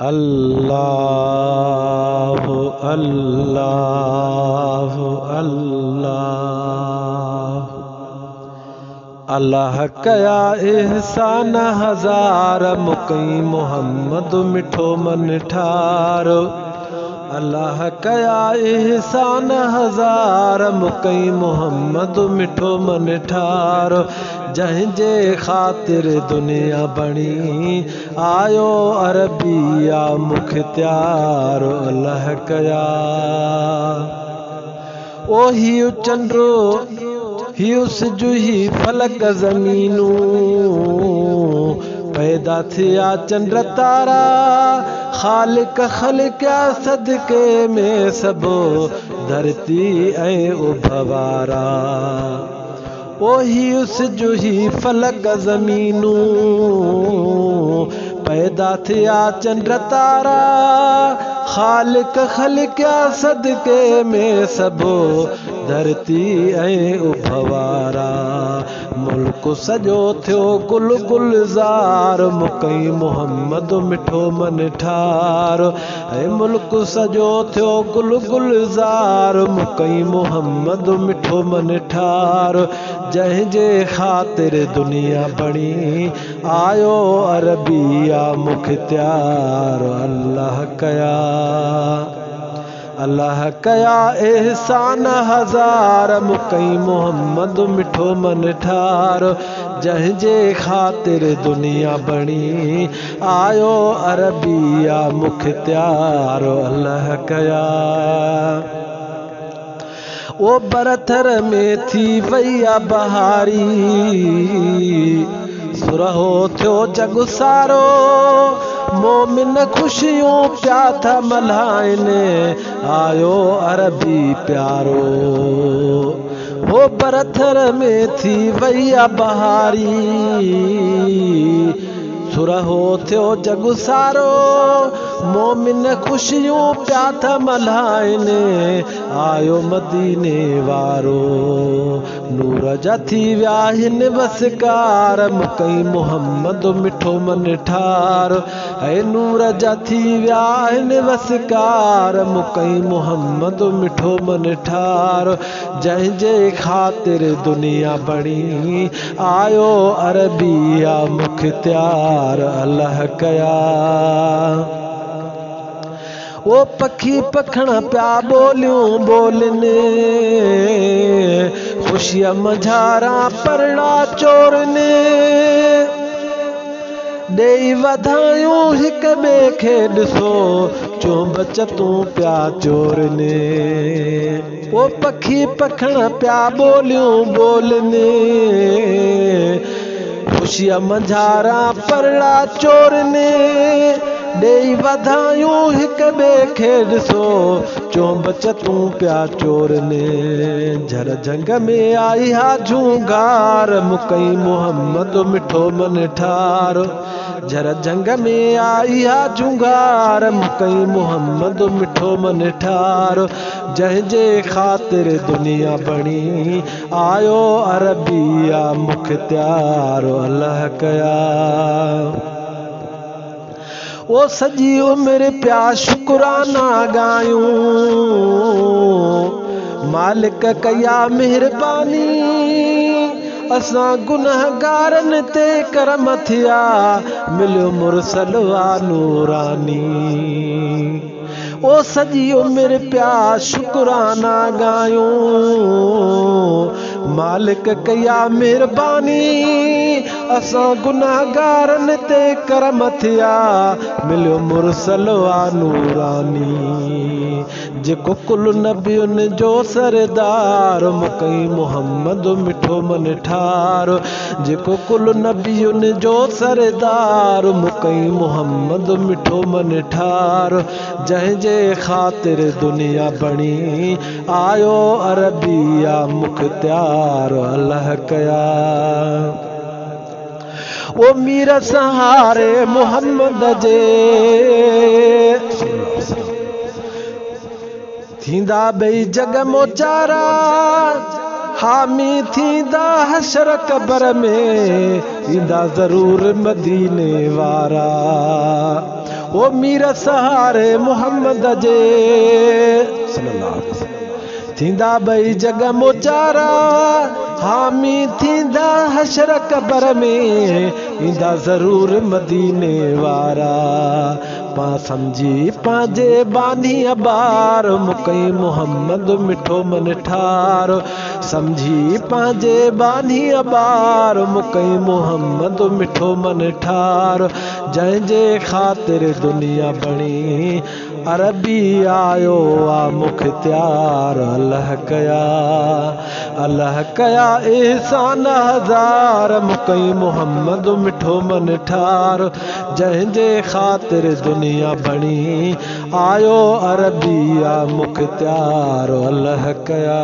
अल्लाह अल्लाह अल्लाह अल्लाह कया एहसान हज़ार मुक़ीम मोहम्मद मिठो मन ठारो। अल्लाह कया एहसान हज़ार मुक़ीम मोहम्मद मिठो मन ठारो। जंहिंजे खातिर दुनिया बणी आयो अरबिया मुख्तियार। अल्लाह कया ओ हियो चंद्रो हियो सिजुही फलक ज़मीनू पैदा थिया चंद्र तारा खालिक खलिका सदके में सबो धरती ऐं उभवारा। ओही उस जो ही फलक ज़मीनू पैदा थिया चंद्र तारा खालिक खलिका सदके में सबो धरती ऐं उभवारा। मुल्क सजो थियो गुल गुलज़ार मुक़ीम मोहम्मद मिठो मन ठारो। ऐं मुल्क सजो थियो गुल गुलज़ार मुक़ीम मोहम्मद मिठो मन ठारो। जंहिंजे ख़ातिर दुनिया बणी आयो अरबिया मुख्तियार। अल्लाह कया एहसान हज़ार मुक़ीम मोहम्मद मिठो मन ठारो। जंहिंजे ख़ातिर दुनिया बणी आयो अरबिया मुख्तियार। अल्लाह कया ओ बरथर में थी वई आ बहारी सुरहो थियो जग सारो। मोमिन खुशियों प्या था मल्हाइने आयो अरबी प्यारो। ओ बरथर में थी वई आ बहारी सुरहो थियो जग सारो। मोमिन खुशियों प्या था मल्हाइने आयो मदीने वारो। नूर जा थी विया हिन वसकार मुक़ीम मोहम्मद मिठो मन ठारो। ऐं नूर जा थी विया हिन वसकार मुक़ीम मोहम्मद मिठो मन ठारो। जंहिंजे ख़ातिर दुनिया बणी आयो अरबिया मुख्तियार। अल्लाह कया ओ पखी पखण प्या बोलियूं बोलने खुशियां मझारा परड़ा चोरने। ॾेई वधायूं हिक ॿिए खे ॾिसो चोंब चतूं प्या चोरने। ओ पखी पखण प्या बोलियूं बोलने खुशिया मझारा परड़ा चोरने। ॾेई वधायूं हिक ॿिए खे ॾिसो चोंब चतूं प्या चोरने। झर झंग में आई हा झूंगार मुक़ीम मोहम्मद मिठो मन ठारो। झर झंग में आई हा झूंगार मुक़ीम मोहम्मद मिठो मन ठारो। जंहिंजे ख़ातिर दुनिया बणी आयो अरबिया मुख्तियार। अल्लाह कया ओ सॼी उमिरि प्या शुकराना ॻायूं मालिक कया महिरबानी। असां गुनहगारनि ते करम थिया मिलियो मुरसलवा नूरानी। ओ सॼी उमिरि प्या शुकराना ॻायूं मालिक कया महिरबानी। असां गुनहगारनि ते करम थिया मिलियो मुरसल नूरानी। जेको कुल नबियुनि जो सरदार मुक़ीम मोहम्मद मिठो मन ठारो। जेको कुल नबियुनि जो सरदार मुक़ीम मोहम्मद मिठो मन ठारो। जंहिंजे ख़ातिर दुनिया बणी आयो अरबिया मुख्तियार। अल्लाह कया ओ मीर सहारे मुहम्मद जे थींदा ॿई जग मोचारा। हामी थींदा हशर कबर में ईंदा ज़रूर मदीने वारा। वो मीरा सहारे मोहम्मद जे थींदा बई जग मोचारा हामी थींदा हशर कबर में इंदा जरूर मदीने वारा पा समझी पाजे बानी अबार मुकई मोहम्मद मिठो मन ठार समझी पाजे बानी अबार मुकई मोहम्मद मिठो मन ठार जंहिंजे खातिर दुनिया बणी अरबी आयो आ मुख्तियार अल्लाह कया एहसान हजार मुकई मोहम्मद मिठो मन ठार जंहिंजे खातिर दुनिया बणी आयो अरबी आ मुख्तियार अल्लाह कया।